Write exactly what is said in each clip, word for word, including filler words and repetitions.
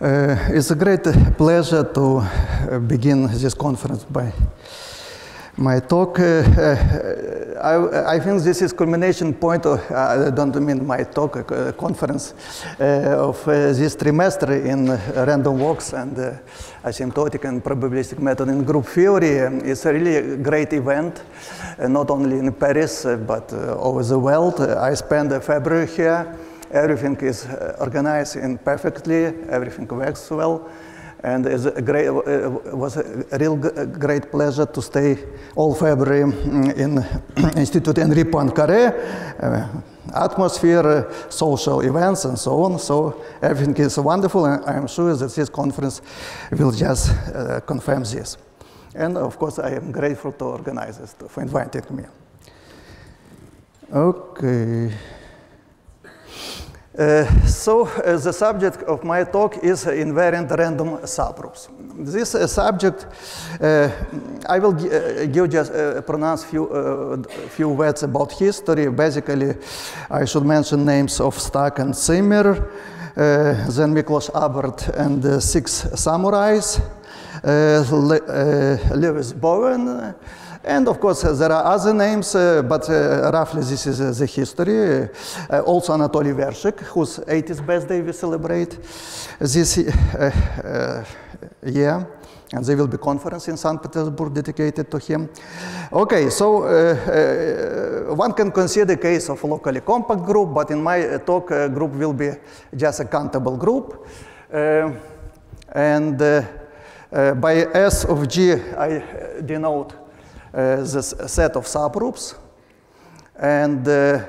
Uh, it's a great pleasure to uh, begin this conference by my talk. Uh, uh, I, I think this is culmination point of, uh, I don't mean my talk, uh, conference uh, of uh, this trimester in uh, random walks and uh, asymptotic and probabilistic method in group theory. Um, it's a really great event, uh, not only in Paris, uh, but uh, over the world. Uh, I spent uh, February here. Everything is organized in perfectly, everything works well, and it's a great, it was a real great pleasure to stay all February in Institute Henri Poincaré, uh, atmosphere, uh, social events, and so on. So everything is wonderful, and I'm sure that this conference will just uh, confirm this. And of course, I am grateful to organizers for inviting me. Okay. Uh, so uh, the subject of my talk is uh, invariant random subgroups. This uh, subject, uh, I will gi uh, give just uh, pronounce few uh, few words about history. Basically, I should mention names of Stuck and Zimmer, uh, then Miklos Abert and the Six Samurais, uh, Le uh, Lewis Bowen. And of course, uh, there are other names, uh, but uh, roughly this is uh, the history. Uh, also Anatoly Vershik, whose eightieth birthday we celebrate this uh, uh, year. And there will be conference in Saint Petersburg dedicated to him. Okay, so uh, uh, one can consider case of locally compact group, but in my talk, uh, group will be just a countable group. Uh, and uh, uh, by S of G, I denote Uh, this set of subgroups, and uh,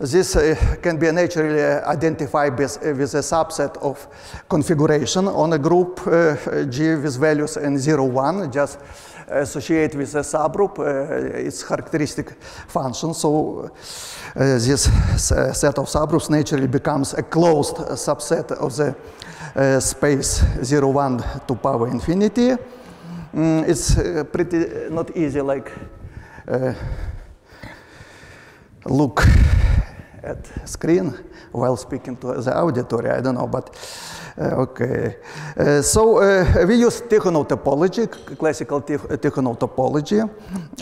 this uh, can be naturally identified with, uh, with a subset of configuration on a group uh, G with values in zero, one, just associate with a subgroup, uh, its characteristic function. So uh, this set of subgroups naturally becomes a closed subset of the uh, space zero, one to power infinity. Mm, it's uh, pretty uh, not easy, like uh, look at screen while speaking to the auditory. I don't know, but uh, okay. Uh, so uh, we use Tychonoff topology, classical Tychonoff topology.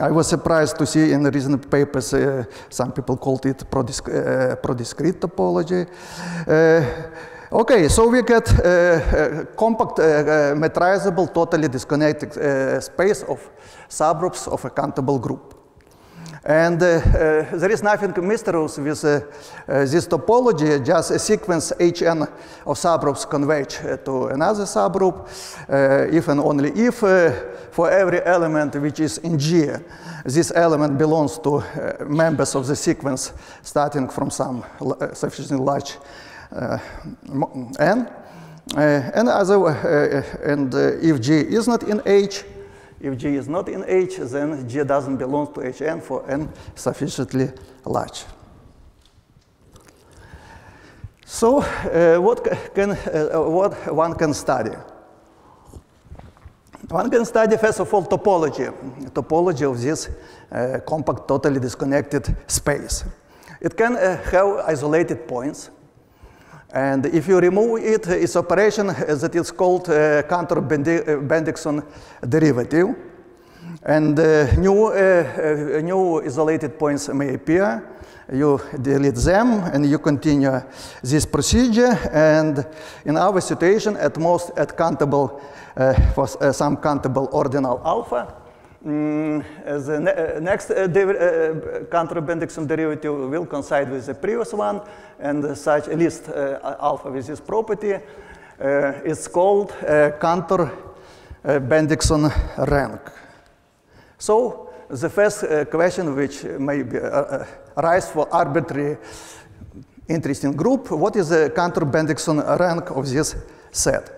I was surprised to see in the recent papers uh, some people called it prodisc uh, prodiscrete topology. Uh, Okay, so we get uh, uh, compact, uh, uh, metrizable, totally disconnected uh, space of subgroups of a countable group. And uh, uh, there is nothing mysterious with uh, uh, this topology, just a sequence H n of subgroups converge uh, to another subgroup, uh, if and only if uh, for every element which is in G, this element belongs to uh, members of the sequence starting from some uh, sufficiently large Uh, n, uh, and, other, uh, and uh, if G is not in H, if G is not in H, then G doesn't belong to H n for n sufficiently large. So, uh, what can uh, what one can study? One can study, first of all, topology, topology of this uh, compact, totally disconnected space. It can uh, have isolated points. And if you remove it, its operation that is called uh, Cantor-Bendixson derivative. And uh, new, uh, uh, new isolated points may appear. You delete them, and you continue this procedure. And in our situation, at most at countable, uh, for uh, some countable ordinal alpha, Mm, the ne uh, next uh, de uh, Cantor-Bendixson derivative will coincide with the previous one, and uh, such a list uh, alpha with this property uh, is called uh, Cantor-Bendixson rank. So the first uh, question which may be, uh, uh, arise for arbitrary interesting group, what is the Cantor-Bendixson rank of this set?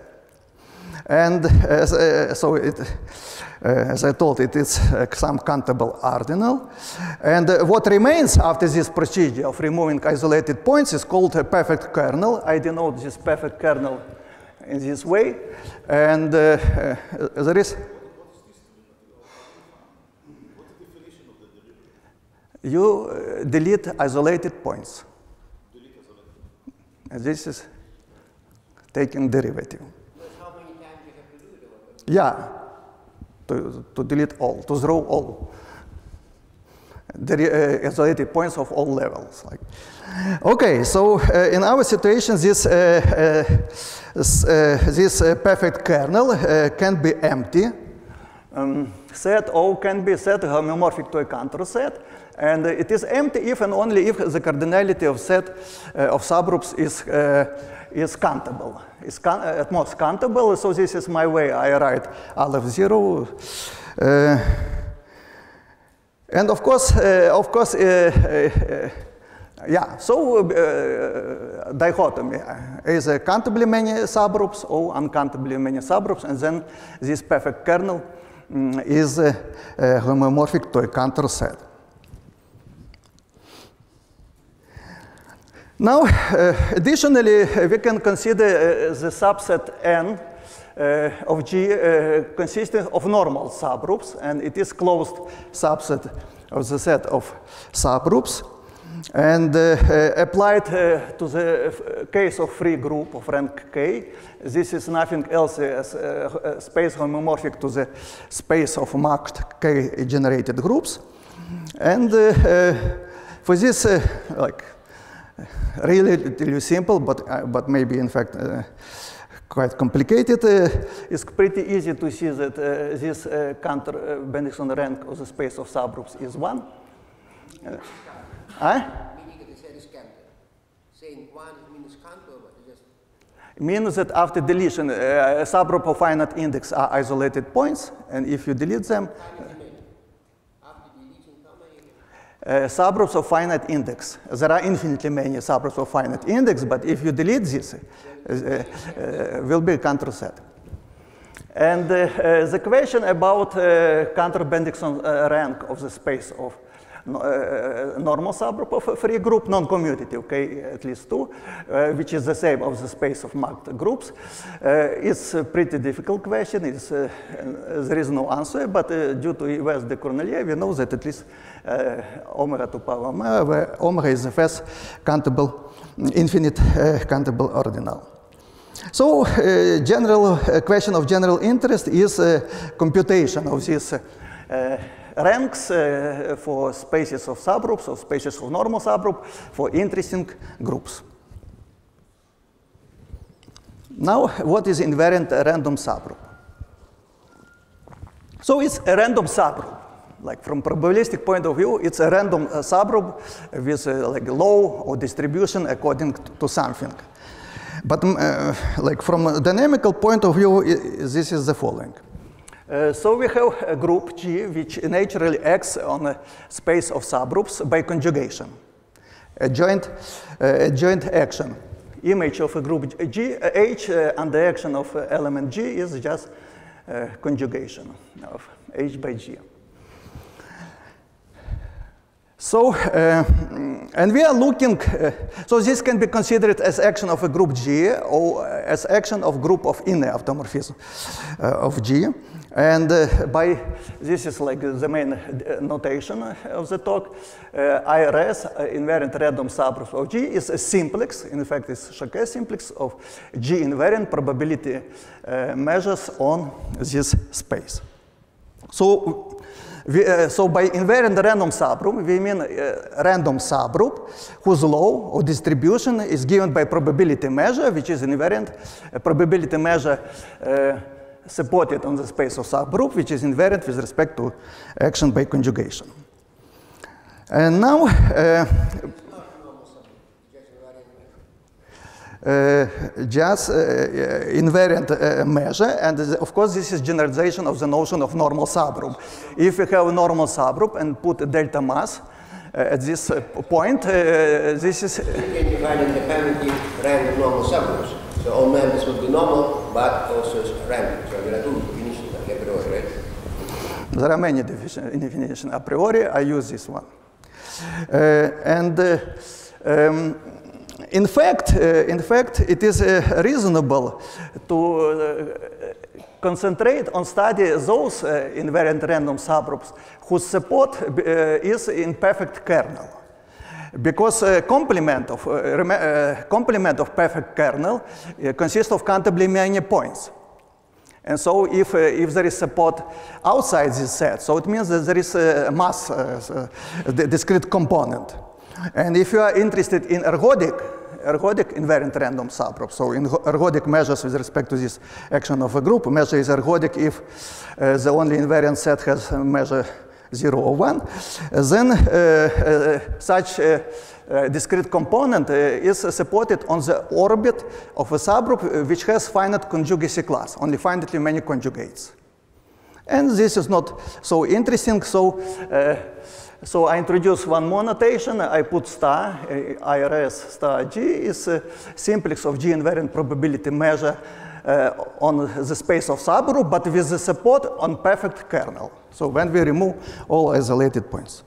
And as, uh, so, it, uh, as I told, it is uh, some countable ordinal. And uh, what remains after this procedure of removing isolated points is called a perfect kernel. I denote this perfect kernel in this way. And uh, uh, there is. What's the definition of the derivative? You uh, delete isolated points. Delete isolated. And this is taking derivative. Yeah, to, to delete all, to throw all. The uh, isolated points of all levels. Like. Okay, so uh, in our situation, this, uh, uh, uh, this uh, perfect kernel uh, can be empty. Um, set O can be set homeomorphic to a Cantor set, and uh, it is empty if and only if the cardinality of set uh, of subgroups is uh, is countable, is can at most countable. So this is my way. I write Aleph zero. Uh, And of course, uh, of course, uh, uh, uh, yeah. So uh, dichotomy is a countably many subgroups or uncountably many subgroups, and then this perfect kernel um, is uh, uh, homeomorphic to a Cantor set. Now, uh, additionally, we can consider uh, the subset N. Uh, of G uh, consisting of normal subgroups, and it is closed subset of the set of subgroups, and uh, uh, applied uh, to the case of free group of rank K. This is nothing else as uh, space homeomorphic to the space of marked K generated groups, and uh, uh, for this uh, like really simple, but uh, but maybe in fact. Uh, Quite complicated. Uh, it's pretty easy to see that uh, this uh, Cantor-Bendixson rank of the space of subgroups is one. Uh, uh? Meaning the set is Cantor. Saying one means Cantor, but just means that after deletion, uh, a subgroup of finite index are isolated points, and if you delete them, uh, after deletion, how many? Uh, subgroups of finite index. There are infinitely many subgroups of finite index, but if you delete this. Uh, uh, will be a Cantor set. And uh, uh, the question about uh, Cantor-Bendixson uh, rank of the space of no, uh, normal subgroup of a free group, non-commutative, okay, at least two, uh, which is the same of the space of marked groups, uh, it's a pretty difficult question. It's, uh, there is no answer, but uh, due to Yves de Cornelier, we know that at least uh, omega to power omega, where omega is the first countable, infinite uh, countable ordinal. So, uh, general uh, question of general interest is uh, computation of these uh, uh, ranks uh, for spaces of subgroups, or spaces of normal subgroup, for interesting groups. Now, what is invariant random subgroup? So, it's a random subgroup. Like from probabilistic point of view, it's a random uh, subgroup with uh, like law or distribution according to something. But uh, like from a dynamical point of view, this is the following. Uh, so we have a group G, which naturally acts on a space of subgroups by conjugation, a joint, uh, a joint action. Image of a group G, uh, H uh, under action of uh, element G is just uh, conjugation of H by G. So, uh, and we are looking, uh, so this can be considered as action of a group G or as action of group of inner automorphism uh, of G. And uh, by, this is like the main notation of the talk, uh, I R S, uh, invariant random subgroup of G, is a simplex, in fact it's Choquet simplex of G invariant probability uh, measures on this space. So, We, uh, so by invariant random subgroup, we mean uh, random subgroup whose law or distribution is given by probability measure, which is invariant uh, probability measure uh, supported on the space of subgroup, which is invariant with respect to action by conjugation. And now, uh, Uh, just uh, invariant uh, measure, and of course this is generalization of the notion of normal subgroup. If we have a normal subgroup and put a delta mass uh, at this uh, point, uh, this is... You can divide independently random normal subgroups. So all members will be normal, but also random. So there are two definitions a priori, right? There are many definitions a priori. I use this one. Uh, and uh, um, In fact, uh, in fact, it is uh, reasonable to uh, concentrate on study those uh, invariant random subgroups whose support uh, is in perfect kernel, because uh, complement of uh, uh, complement of perfect kernel uh, consists of countably many points. And so if, uh, if there is a pod outside this set, so it means that there is a mass, uh, a discrete component. And if you are interested in ergodic, ergodic invariant random subgroup, so in ergodic measures with respect to this action of a group, measure is ergodic if uh, the only invariant set has measure zero or one, then uh, uh, such uh, uh, discrete component uh, is supported on the orbit of a subgroup which has finite conjugacy class, only finitely many conjugates. And this is not so interesting, so uh, so I introduce one more notation. I put star, uh, I R S star G is a simplex of G invariant probability measure Uh, on the space of subgroup, but with the support on perfect kernel. So when we remove all isolated points.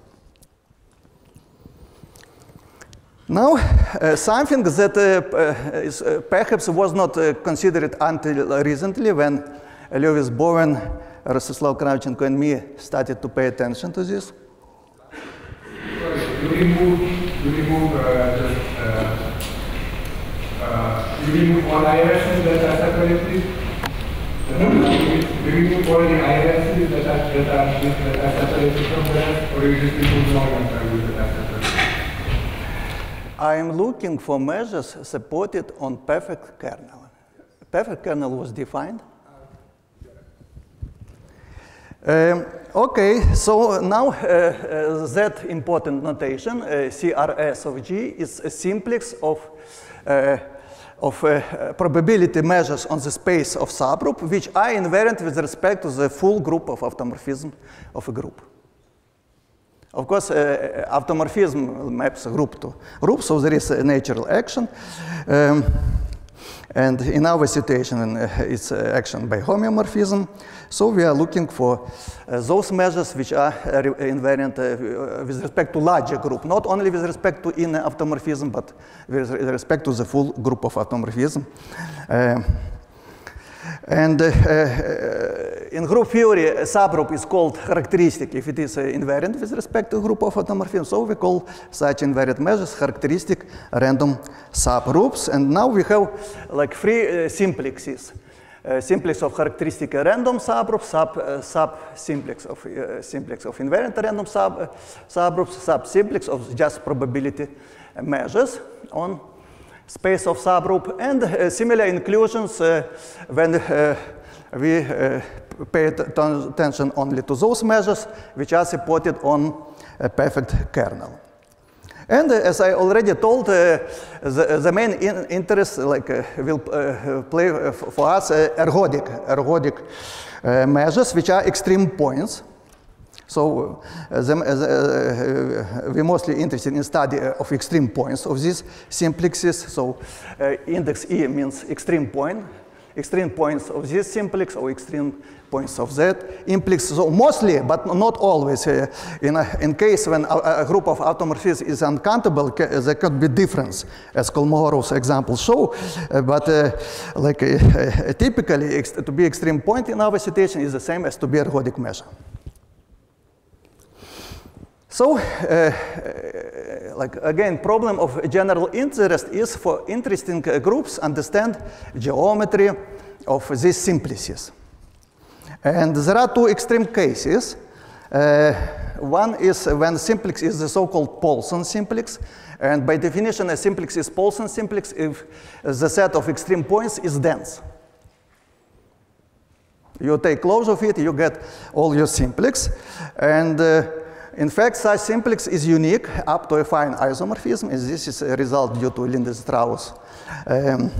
Now, uh, something that uh, is, uh, perhaps was not uh, considered until recently, when Lewis Bowen, Rostislav Kravchenko, and me started to pay attention to this. You remove, you remove uh, just, uh, uh, you remove all I R Cs that are separately? You remove all the I R Cs that are, that are, that are separated from that, or you just remove normal values that are separated? I am looking for measures supported on perfect kernel. Perfect kernel was defined. Um, okay, so now uh, uh, that important notation, uh, C R S of G, is a simplex of uh, of uh, probability measures on the space of subgroup, which are invariant with respect to the full group of automorphism of a group. Of course, uh, automorphism maps group to group, so there is a natural action. Um, and in our situation, uh, it's uh, action by homeomorphism. So we are looking for uh, those measures which are uh, invariant uh, with respect to larger group, not only with respect to inner automorphism, but with respect to the full group of automorphism. Uh, and uh, uh, in group theory, a subgroup is called characteristic if it is uh, invariant with respect to group of automorphism. So we call such invariant measures characteristic random subgroups. And now we have like three uh, simplexes. Uh, simplex of characteristic random subgroup, sub, uh, sub simplex of uh, simplex of invariant random sub uh, subgroups, sub simplex of just probability measures on space of subgroup, and uh, similar inclusions uh, when uh, we uh, pay attention only to those measures which are supported on a perfect kernel. And uh, as I already told, uh, the, the main in interest like, uh, will uh, play for us uh, ergodic, ergodic uh, measures, which are extreme points. So uh, the, uh, uh, we're mostly interested in study of extreme points of these simplexes. So uh, index E means extreme point, extreme points of this simplex or extreme points of that implex, so mostly, but not always. Uh, in, a, in case when a, a group of automorphisms is uncountable, ca there could be difference, as Kolmogorov's examples show. Uh, but uh, like uh, uh, typically, to be extreme point in our situation is the same as to be ergodic measure. So, uh, like again, problem of general interest is for interesting uh, groups understand geometry of these simplices. And there are two extreme cases. Uh, one is when simplex is the so-called Paulson simplex. And by definition, a simplex is Paulson simplex if the set of extreme points is dense. You take close of it, you get all your simplex. And uh, in fact, such simplex is unique up to a fine isomorphism. And this is a result due to Lindenstrauss um,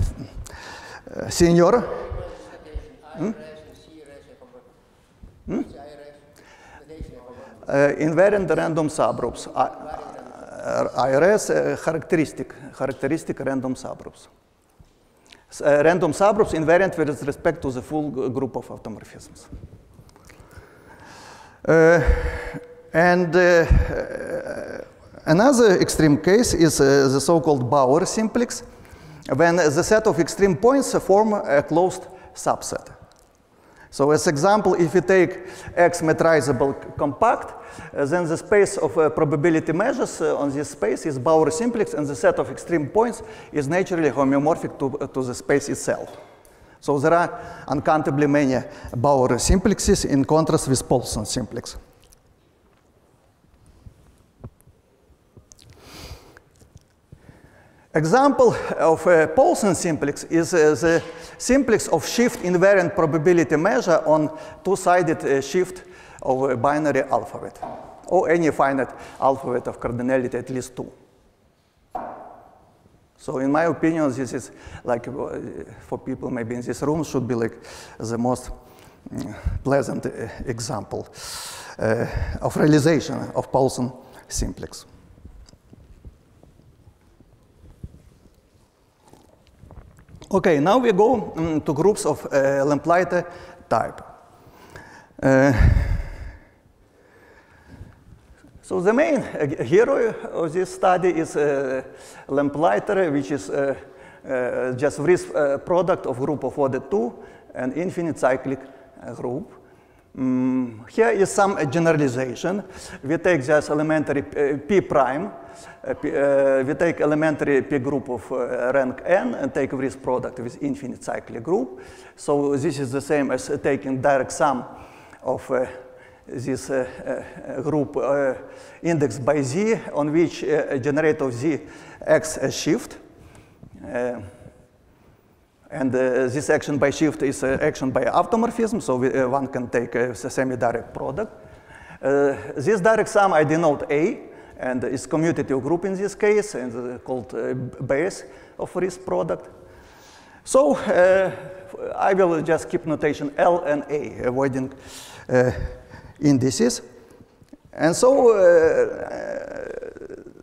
uh, senior. Hmm? Hmm? Uh, invariant random subgroups, I R S uh, characteristic, characteristic random subgroups. So, uh, random subgroups invariant with respect to the full group of automorphisms. Uh, and uh, another extreme case is uh, the so-called Bauer simplex, when the set of extreme points form a closed subset. So as example, if you take X metrizable compact, uh, then the space of uh, probability measures uh, on this space is Bauer simplex, and the set of extreme points is naturally homeomorphic to, uh, to the space itself. So there are uncountably many Bauer simplexes in contrast with Paulson simplex. Example of a Paulson simplex is uh, the simplex of shift invariant probability measure on two-sided uh, shift of a binary alphabet, or any finite alphabet of cardinality at least two. So in my opinion, this is like, uh, for people maybe in this room, should be like the most uh, pleasant uh, example uh, of realization of Paulson simplex. Okay, now we go um, to groups of uh, Lamplighter type. Uh, so the main uh, hero of this study is uh, Lamplighter, which is uh, uh, just Vries uh, product of group of order two and infinite cyclic uh, group. Um, here is some uh, generalization. We take just elementary uh, P prime. Uh, P, uh, we take elementary P group of uh, rank n and take Vries product with infinite cyclic group. So this is the same as uh, taking direct sum of uh, this uh, uh, group uh, indexed by Z, on which uh, generator of Z acts as shift. Uh, And uh, this action by shift is uh, action by automorphism, so we, uh, one can take a semi-direct product. Uh, this direct sum I denote A, and it's commutative group in this case, and uh, called uh, base of Vries product. So uh, I will just keep notation L and A, avoiding uh, indices. And so, uh,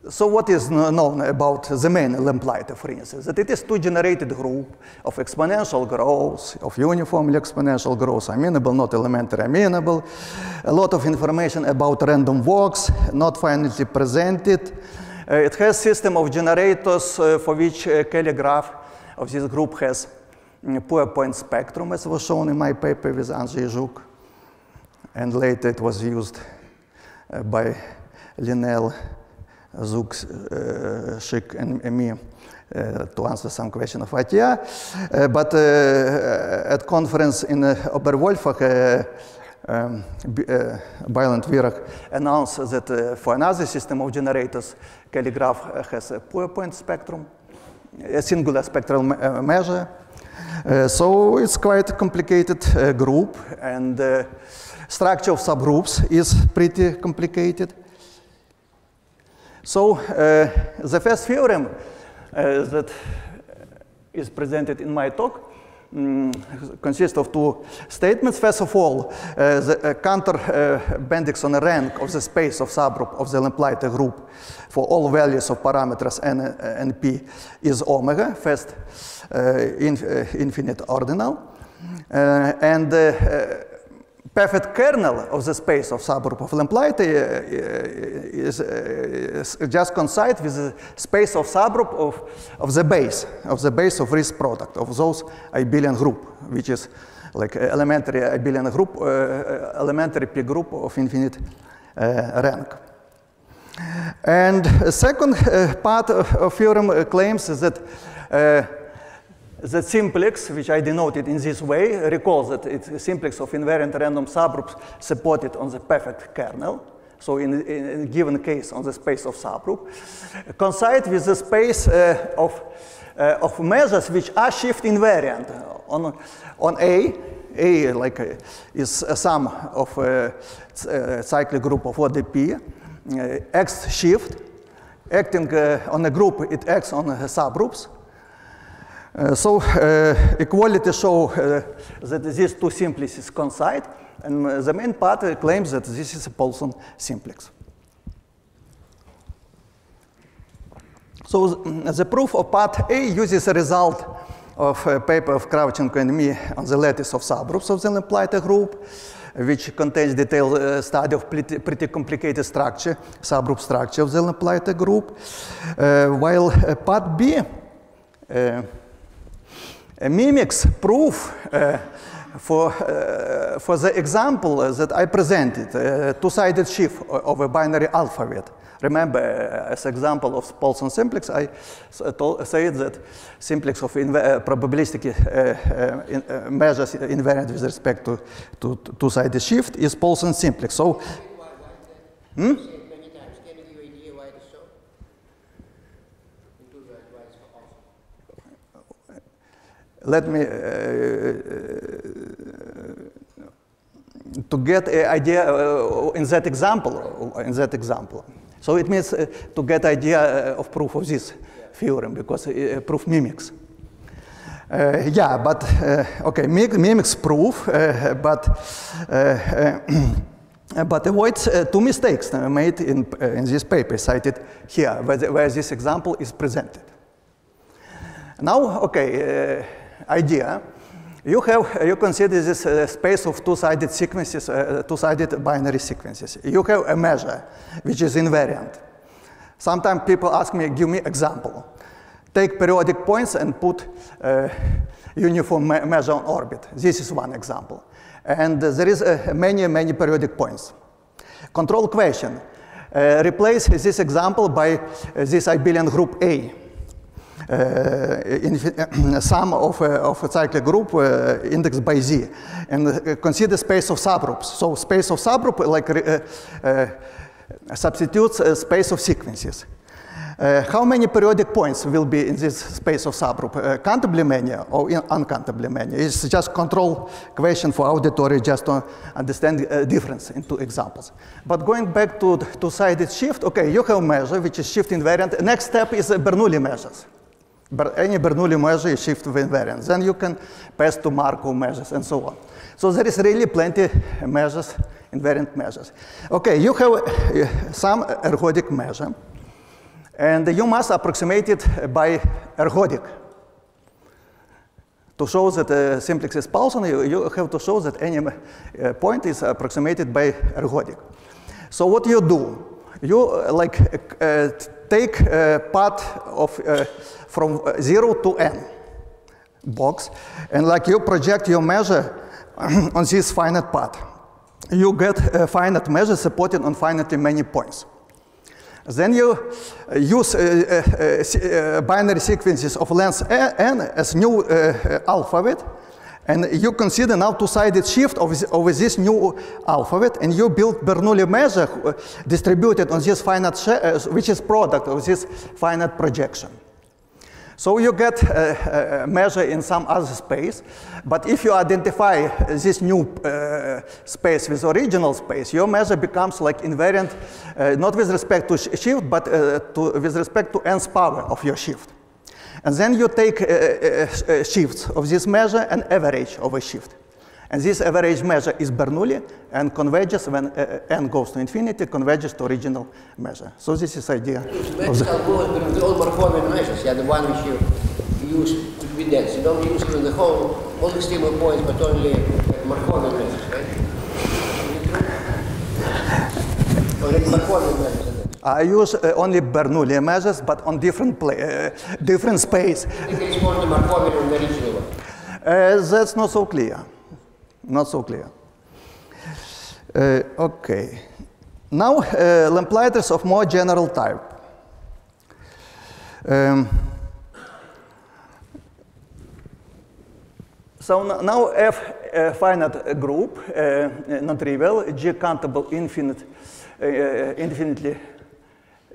so what is known about the main Lamplighter, for instance? That it is two-generated group of exponential growth, of uniformly exponential growth, amenable, not elementary amenable. A lot of information about random walks, not finitely presented. Uh, it has system of generators uh, for which uh, Kelly graph of this group has uh, poor point spectrum, as was shown in my paper with Andrzej Zhuk. And later it was used by Linnell, Zug, uh, Schick, and me uh, to answer some question of I T R. Uh, but uh, at conference in uh, Oberwolfach, uh, um, uh, Bálint Virág announced that uh, for another system of generators, Kelly graph has a poor point spectrum, a singular spectral me uh, measure. Uh, so it's quite a complicated uh, group, and uh, structure of subgroups is pretty complicated. So uh, the first theorem uh, that is presented in my talk um, consists of two statements. First of all, uh, the uh, Cantor-Bendixson rank of the space of subgroup of the Lamplighter group for all values of parameters n and p is omega, first uh, in, uh, infinite ordinal, uh, and uh, uh, perfect kernel of the space of subgroup of Lamplighter uh, is, uh, is just coincide with the space of subgroup of, of the base, of the base of Vries product of those abelian group, which is like elementary abelian group, uh, elementary P group of infinite uh, rank. And a second uh, part of, of theorem claims is that uh, the simplex, which I denoted in this way, recalls that it's a simplex of invariant random subgroups supported on the perfect kernel. So in, in, in a given case, on the space of subgroup, coincide with the space uh, of, uh, of measures which are shift invariant. On, on A, A like uh, is a sum of uh, a cyclic group of order P, uh, X shift, acting uh, on a group, it acts on uh, subgroups. Uh, so uh, equality shows uh, that these two simplices coincide, and uh, the main part uh, claims that this is a Paulson simplex. So th the proof of part A uses a result of a paper of Kravchenko and me on the lattice of subgroups of the Lamplighter group, which contains detailed uh, study of pretty, pretty complicated structure, subgroup structure of the Lamplighter group, uh, while uh, part B uh, mimics proof uh, for, uh, for the example that I presented, uh, two-sided shift of a binary alphabet. Remember, uh, as example of Paulson simplex, I said that simplex of inv probabilistic uh, uh, in, uh, measures invariant with respect to, to, to two-sided shift is Paulson simplex. So, hmm? Let me, uh, to get an idea uh, in that example, in that example. So it means uh, to get idea of proof of this theorem, because uh, proof mimics. Uh, yeah, but, uh, okay, mimics proof, uh, but, uh, but avoids uh, two mistakes made in, uh, in this paper cited here, where, the, where this example is presented. Now, okay, uh, idea. You have, you consider this uh, space of two-sided sequences, uh, two-sided binary sequences. You have a measure which is invariant. Sometimes people ask me, give me example. Take periodic points and put uh, uniform me measure on orbit. This is one example. And uh, there is uh, many, many periodic points. Control question. Uh, replace this example by uh, this abelian group A. Uh, in, uh, sum of, uh, of a cyclic group uh, indexed by Z, and uh, consider space of subgroups. So space of subgroup like uh, uh, substitutes a space of sequences. Uh, how many periodic points will be in this space of subgroup? Uh, countably many or uncountably many? It's just control question for auditory just to understand uh, difference in two examples. But going back to two-sided shift, okay, you have measure which is shift invariant. Next step is uh, Bernoulli measures. But any Bernoulli measure is shift invariant. Then you can pass to Markov measures and so on. So there is really plenty measures, invariant measures. Okay, you have uh, some ergodic measure, and you must approximate it by ergodic. To show that uh, simplex is Paulson, you, you have to show that any uh, point is approximated by ergodic. So what you do? You uh, like uh, take a part of uh, from zero to n box, and like you project your measure on this finite part. You get a finite measure supported on finitely many points. Then you use uh, uh, uh, binary sequences of length n as new uh, alphabet, and you consider now two-sided shift of this, of this new alphabet, and you build Bernoulli measure distributed on this finite, uh, which is product of this finite projection. So you get a, a measure in some other space, but if you identify this new uh, space with original space, your measure becomes like invariant, uh, not with respect to shift, but uh, to, with respect to nth power of your shift. And then you take uh, uh, shifts of this measure and average of a shift. And this average measure is Bernoulli and converges when uh, n goes to infinity, converges to original measure. So this is idea of the algorithm. All Bartholdian measures, yeah, the one which you use to be dense. You don't use it the whole, all the stable points, but only Bartholdian measures, right? Only Bartholdian measures. I use uh, only Bernoulli measures, but on different play, uh, different space. It's more the Markovian and the original one. Uh, that's not so clear. Not so clear. Uh, okay. Now, uh, Lamplighter's of more general type. Um, so now F uh, finite group, uh, not trivial, G countable infinite, uh, infinitely,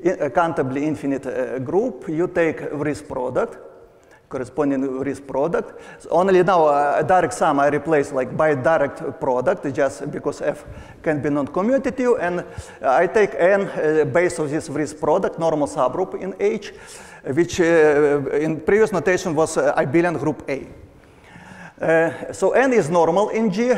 in, uh, countably infinite uh, group. You take Vries product, corresponding to this product. So only now a uh, direct sum I replace like by direct product, just because F can be non-commutative, and I take N uh, base of this Vries product, normal subgroup in H, which uh, in previous notation was uh, abelian group A. Uh, so N is normal in G, uh,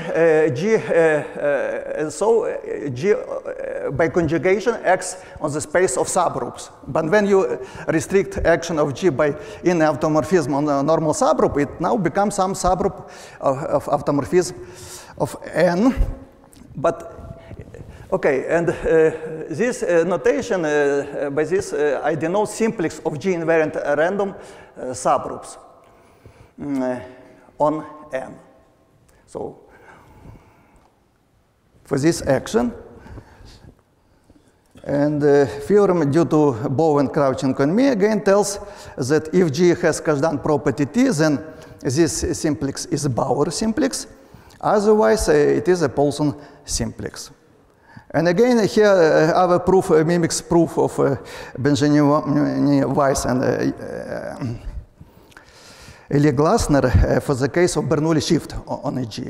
G uh, uh, so G uh, by conjugation acts on the space of subgroups. But when you restrict action of G by in automorphism on a normal subgroup, it now becomes some subgroup of, of automorphism of N. But okay, and uh, this uh, notation uh, by this uh, I denote simplex of G invariant random uh, subgroups. Mm. on N. So for this action, and the theorem due to Bowen, Kravchenko, and me again tells that if G has Kashdan property T, then this simplex is a Bauer simplex. Otherwise, uh, it is a Paulson simplex. And again, here uh, our proof uh, mimics proof of uh, Benjamin-Weiss and uh, uh, Elie Glasner uh, for the case of Bernoulli shift on a G.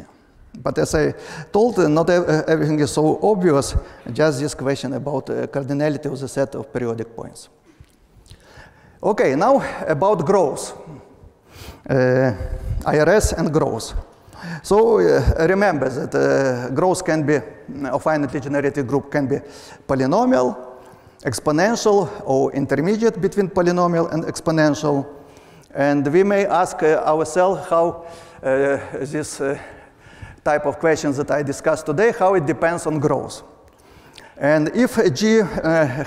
But as I told, uh, not ev everything is so obvious, just this question about uh, cardinality of the set of periodic points. Okay, now about growth, uh, I R S and growth. So uh, remember that uh, growth can be, a finitely generated group can be polynomial, exponential, or intermediate between polynomial and exponential. And we may ask uh, ourselves how uh, this uh, type of questions that I discussed today, how it depends on growth. And if G uh,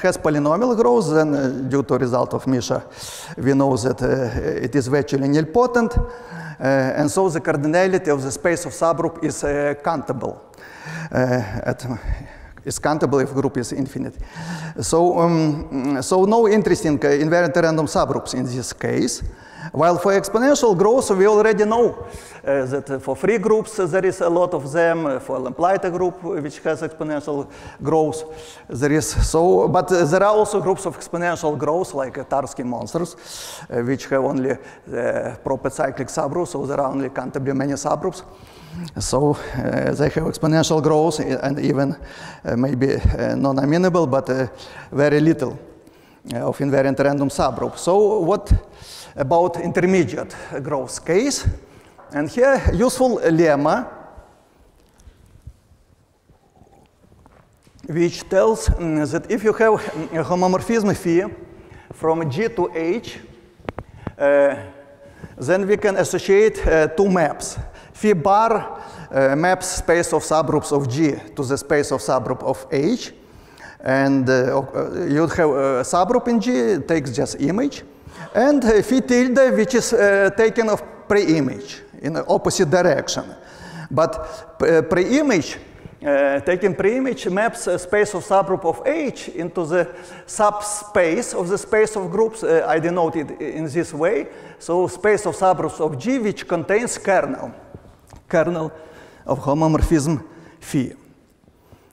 has polynomial growth, then uh, due to result of Misha, we know that uh, it is virtually nilpotent. Uh, and so the cardinality of the space of subgroup is uh, countable. Uh, at, it's countable if group is infinite. So, um, so no interesting uh, invariant random subgroups in this case. While for exponential growth, we already know uh, that uh, for free groups, uh, there is a lot of them. Uh, for Lamplater group, which has exponential growth, there is so. But uh, there are also groups of exponential growth, like uh, Tarski monsters, uh, which have only uh, proper cyclic subgroups, so there are only countably many subgroups. So uh, they have exponential growth and even uh, maybe uh, non-amenable, but uh, very little uh, of invariant random subgroup. So what about intermediate growth case? And here useful lemma, which tells mm, that if you have a homomorphism phi from G to H, uh, then we can associate uh, two maps. Phi bar uh, maps space of subgroups of G to the space of subgroup of H. And uh, you have a subgroup in G, it takes just image. And phi tilde, which is uh, taken of pre-image in the opposite direction. But pre-image, uh, taking pre-image maps a space of subgroup of H into the subspace of the space of groups. Uh, I denote it in this way. So space of subgroups of G, which contains kernel, kernel of homomorphism phi.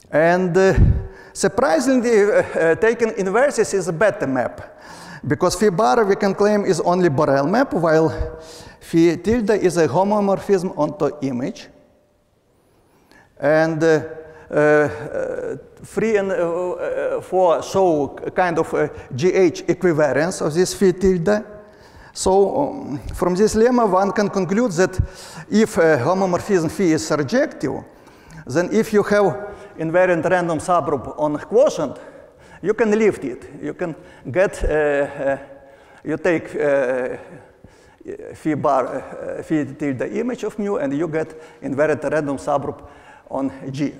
And uh, surprisingly, uh, uh, taking inverses is a better map. Because phi bar, we can claim, is only Borel map, while phi tilde is a homomorphism onto image. And uh, uh, three and uh, four show a kind of a G H equivalence of this phi tilde. So um, from this lemma, one can conclude that if uh, homomorphism phi is surjective, then if you have invariant random subgroup on quotient, you can lift it. You can get, uh, uh, you take uh, phi bar, uh, phi tilde image of mu, and you get invariant random subgroup on G.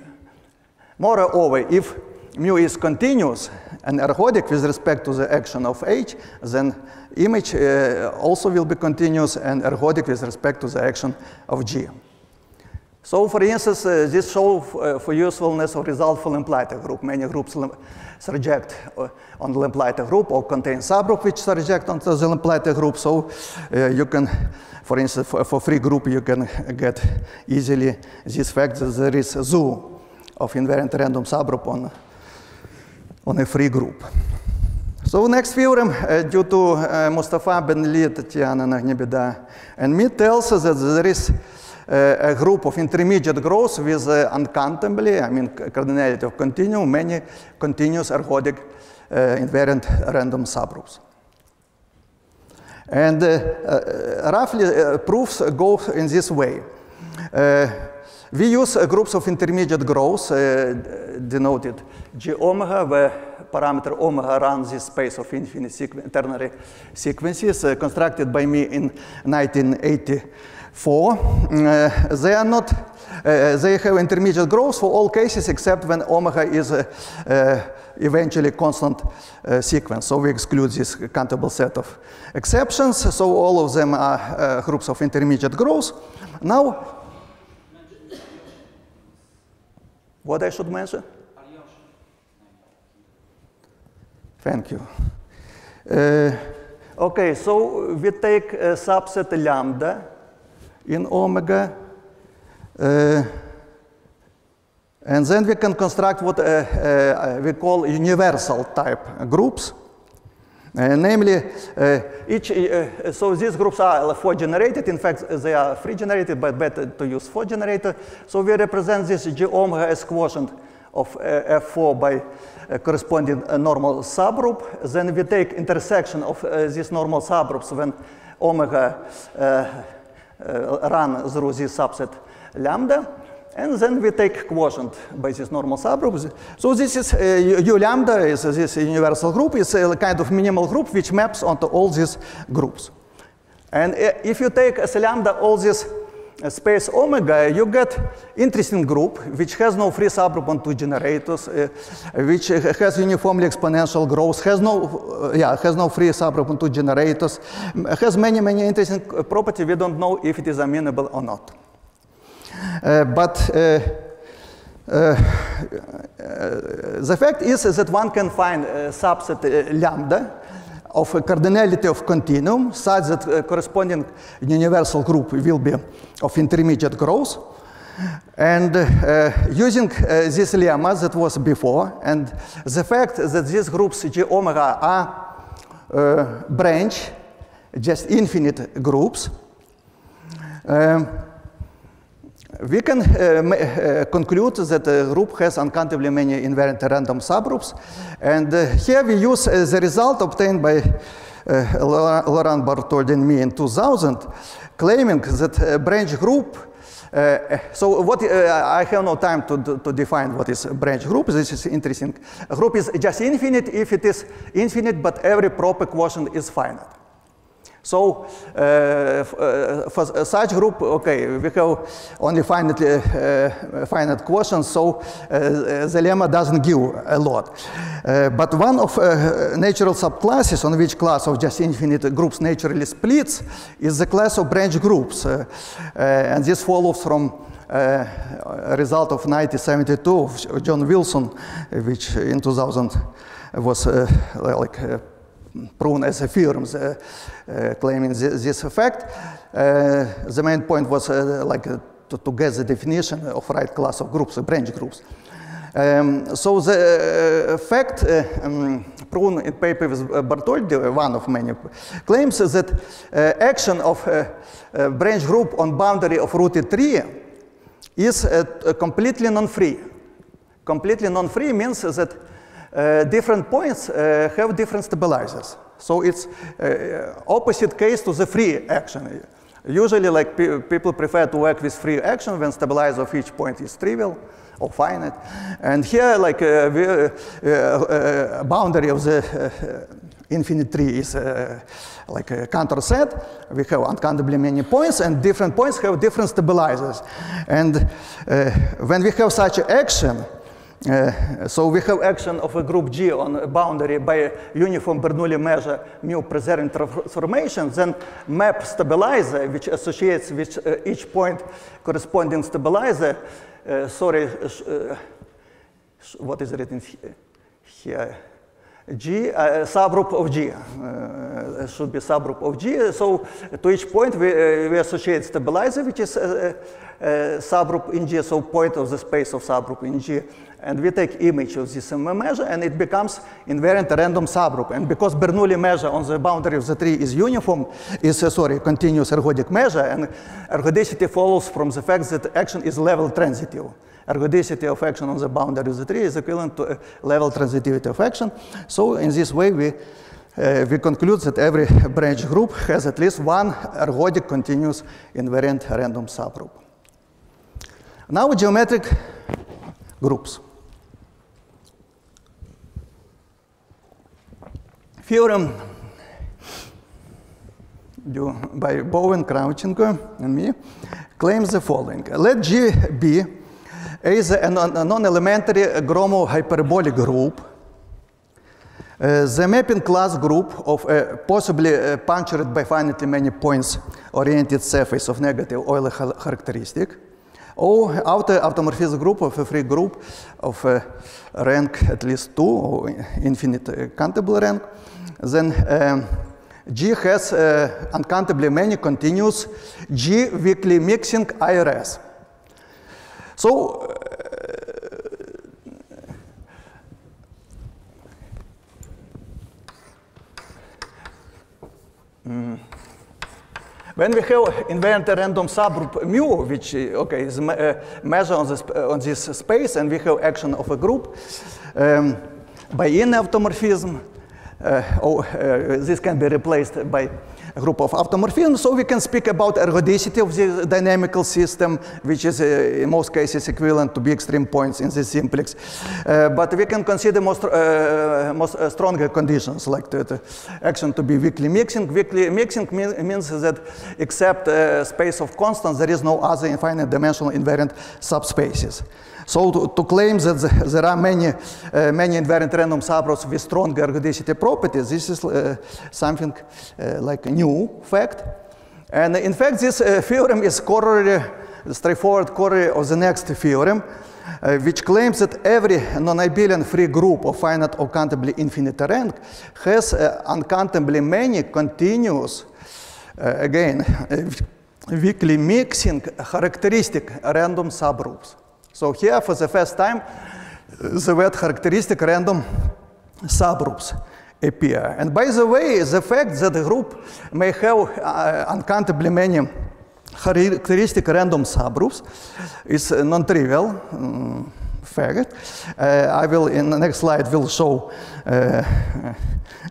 Moreover, if mu is continuous and ergodic with respect to the action of H, then image uh, also will be continuous and ergodic with respect to the action of G. So, for instance, uh, this shows uh, for usefulness of result for Lamplater group. Many groups surject uh, on the Lamplater group or contain subgroup which surject onto the Lamplater group. So, uh, you can, for instance, for, for free group, you can get easily this fact that there is a zoo of invariant random subgroup on, on a free group. So, next theorem, uh, due to uh, Mustafa Benli, Tatiana Nagnibeda, and me, tells us that there is a group of intermediate growth with uh, uncountably, I mean, cardinality of continuum, many continuous ergodic uh, invariant random subgroups. And uh, uh, roughly uh, proofs go in this way. Uh, we use uh, groups of intermediate growth uh, denoted G omega, where parameter omega runs this space of infinite sequ ternary sequences uh, constructed by me in nineteen eighty-four. Uh, they are not, uh, they have intermediate growth for all cases except when omega is uh, uh, eventually constant uh, sequence. So we exclude this countable set of exceptions. So all of them are uh, groups of intermediate growth. Now, What I should mention? Thank you. Uh, okay, so we take a subset lambda in omega, uh, and then we can construct what uh, uh, we call universal type groups. Uh, namely, uh, each, uh, so these groups are four generated. In fact, they are three generated, but better to use four generated. So we represent this G omega as quotient of uh, F four by uh, corresponding uh, normal subgroup. Then we take intersection of uh, these normal subgroups when omega uh, uh, run through this subset lambda. And then we take quotient by this normal subgroup. So this is uh, U lambda is this universal group. It's a kind of minimal group which maps onto all these groups. And if you take as a lambda all this space omega, you get interesting group which has no free subgroup on two generators, uh, which has uniformly exponential growth, has no, uh, yeah, has no free subgroup on two generators, has many, many interesting properties. We don't know if it is amenable or not. Uh, but uh, uh, uh, the fact is, is that one can find a subset uh, lambda of a cardinality of continuum such that uh, corresponding universal group will be of intermediate growth. And uh, using uh, this lemma that was before, and the fact that these groups G omega are uh, branch, just infinite groups, um, we can uh, uh, conclude that the group has uncountably many invariant random subgroups. And uh, here we use uh, the result obtained by uh, Laurent Bartholdi and me in two thousand, claiming that a branch group, uh, so what, uh, I have no time to, to define what is a branch group. This is interesting. A group is just infinite if it is infinite, but every proper quotient is finite. So uh, uh, for uh, such group, okay, we have only finite, uh, finite quotients, so uh, the lemma doesn't give a lot. Uh, but one of uh, natural subclasses on which class of just infinite groups naturally splits is the class of branch groups. Uh, uh, and this follows from uh, a result of nineteen seventy-two of John Wilson, which in two thousand was uh, like uh, prune as a theorem uh, uh, claiming th this fact. Uh, the main point was uh, like uh, to, to get the definition of right class of groups, uh, branch groups. Um, so the uh, fact uh, um, prune in paper with Bartholdi, one of many, claims that uh, action of uh, uh, branch group on boundary of rooted tree is uh, completely non-free. Completely non-free means that Uh, different points uh, have different stabilizers. So it's uh, opposite case to the free action. Usually, like pe people prefer to work with free action when stabilizer of each point is trivial or finite. And here, like uh, we, uh, uh, boundary of the uh, infinite tree is uh, like a Cantor set. We have uncountably many points, and different points have different stabilizers. And uh, when we have such action, Uh, so we have action of a group G on a boundary by a uniform Bernoulli measure mu preserving transformation, then map stabilizer, which associates with uh, each point corresponding stabilizer. Uh, sorry, uh, what is written here? G, uh, subgroup of G, uh, should be subgroup of G. So to each point we, uh, we associate stabilizer, which is uh, uh, subgroup in G, so point of the space of subgroup in G. And we take image of this measure, and it becomes invariant random subgroup. And because Bernoulli measure on the boundary of the tree is uniform, is uh, sorry, continuous ergodic measure, and ergodicity follows from the fact that action is level transitive. Ergodicity of action on the boundary of the tree is equivalent to uh, level transitivity of action. So in this way, we uh, we conclude that every branch group has at least one ergodic continuous invariant random subgroup. Now geometric groups. Theorem by Bowen, Kravchenko, and me claims the following. Let G be is a non-elementary Gromov hyperbolic group, uh, the mapping class group of a possibly uh, punctured by finitely many points oriented surface of negative Euler characteristic, Or outer automorphism group of a free group of uh, rank at least two, or infinite uh, countable rank, then um, G has uh, uncountably many continuous G weakly mixing I R S. So, uh, mm. When we have invariant random subgroup mu, which okay is me uh, measure on this uh, on this space, and we have action of a group um, by in automorphism, uh, or uh, this can be replaced by a group of automorphism. So we can speak about ergodicity of this dynamical system, which is uh, in most cases equivalent to big extreme points in this simplex. Uh, but we can consider most uh, most uh, stronger conditions, like the, the action to be weakly mixing. Weakly mixing mean, means that except uh, space of constants, there is no other infinite dimensional invariant subspaces. So to, to claim that the, there are many uh, many invariant random subgroups with stronger ergodicity properties, this is uh, something uh, like a new new fact. And in fact, this uh, theorem is corollary, straightforward corollary of the next theorem, uh, which claims that every non-abelian free group of finite or countably infinite rank has uh, uncountably many continuous, uh, again, uh, weakly mixing characteristic random subgroups. So here, for the first time, the word characteristic random subgroups appear. And by the way, the fact that the group may have uh, uncountably many characteristic random subgroups is a non-trivial um, fact. Uh, I will, in the next slide, will show uh,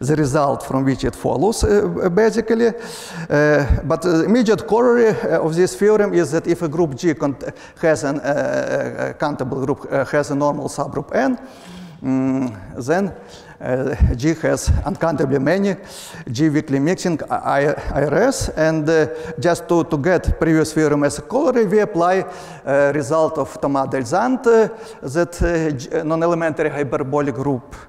the result from which it follows, uh, basically. Uh, but the immediate corollary of this theorem is that if a group G has an uh, countable group, uh, has a normal subgroup N, um, then Uh, G has uncountably many G weakly mixing I R S, and uh, just to, to get previous theorem as a corollary, we apply uh, result of Thomas Delzant uh, that uh, non-elementary hyperbolic group uh,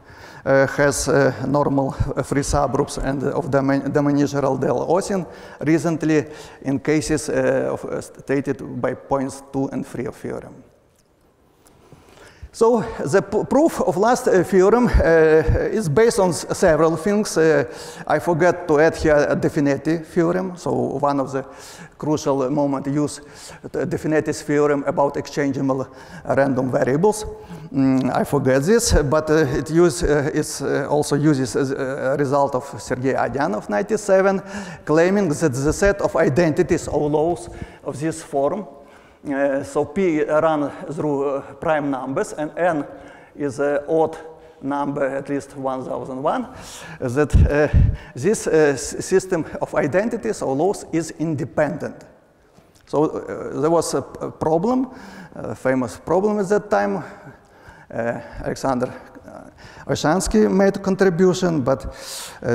has uh, normal uh, free subgroups and of Domenichal del Osin recently in cases uh, of, uh, stated by points two and three of theorem. So the proof of last uh, theorem uh, is based on several things. Uh, I forgot to add here a Definetti theorem. So one of the crucial moments used Definetti's theorem about exchangeable random variables. Mm, I forgot this, but uh, it use, uh, it's, uh, also uses a result of Sergei Adyan of ninety-seven, claiming that the set of identities or laws of this form. Uh, so P runs through uh, prime numbers, and N is an odd number, at least one thousand one, that uh, this uh, system of identities or laws is independent. So uh, there was a, a problem, a famous problem at that time. Uh, Alexander Oreshnik made a contribution, but uh,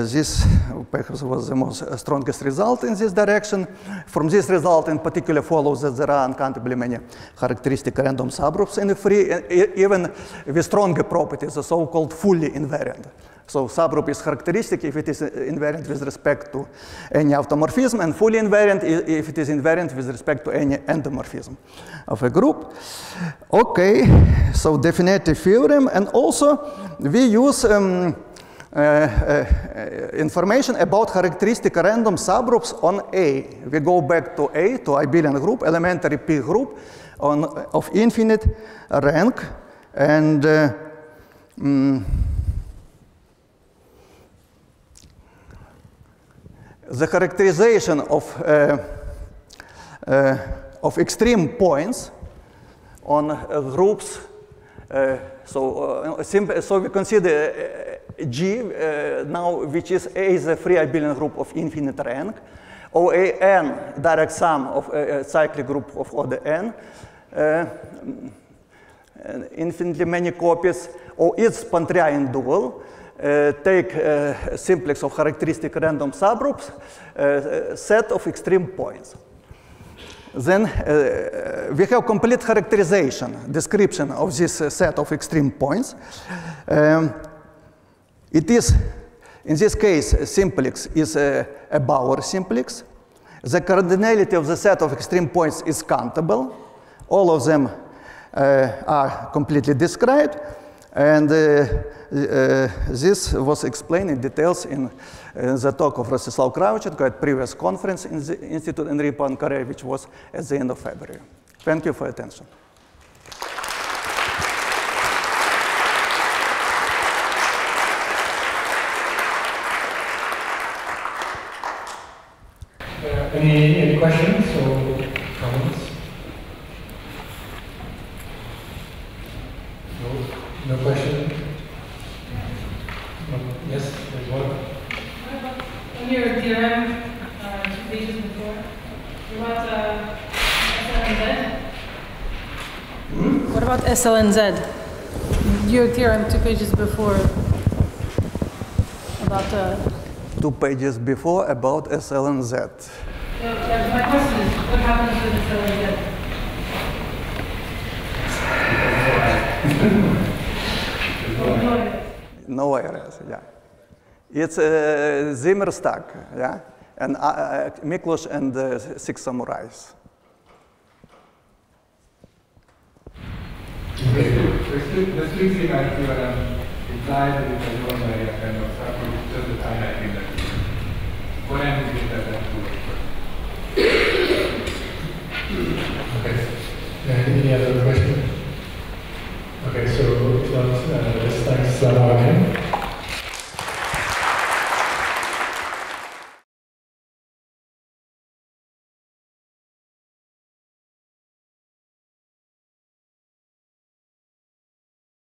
this perhaps was the most uh, strongest result in this direction. From this result in particular follows that there are uncountably many characteristic random subgroups in the free, uh, even with stronger properties, the so-called fully invariant. So subgroup is characteristic if it is invariant with respect to any automorphism, and fully invariant if it is invariant with respect to any endomorphism of a group. Okay, so Definetti theorem, and also we use um, uh, uh, information about characteristic random subgroups on A. We go back to A, to abelian group, elementary P group on, of infinite rank, and uh, um, the characterization of uh, uh, of extreme points on uh, groups. Uh, so, uh, so we consider uh, G uh, now, which is A is a free abelian group of infinite rank, or A N direct sum of a, a cyclic group of order N, uh, infinitely many copies, or its Pontryagin dual. Uh, take uh, a simplex of characteristic random subgroups, uh, set of extreme points. Then uh, we have complete characterization, description of this uh, set of extreme points. Um, it is, in this case, a simplex is a, a Bauer simplex. The cardinality of the set of extreme points is countable. All of them uh, are completely described, and uh, uh, this was explained in details in uh, the talk of Rostislav Kravchenko at previous conference in the Institute Henri Poincaré, which was at the end of February. Thank you for attention. Any, any questions or comments? No, no question? No. Yes, there's one. In your theorem, uh, two pages before, what about S L N Z? Hmm? What about S L N Z? Your theorem, two pages before, about... Uh, two pages before, about S L N Z. So, yeah, my question is, what happens to the S L N Z? No errors, yeah. It's uh, Zimmer, Stuck, yeah, and uh, Miklos and uh, Six Samurais. Okay, so the six thing I feel implies that it's a normal kind of subgroup, just the time I think that what I'm doing that I'm doing. Okay. Any other question? Okay, so it was uh, thanks. Uh,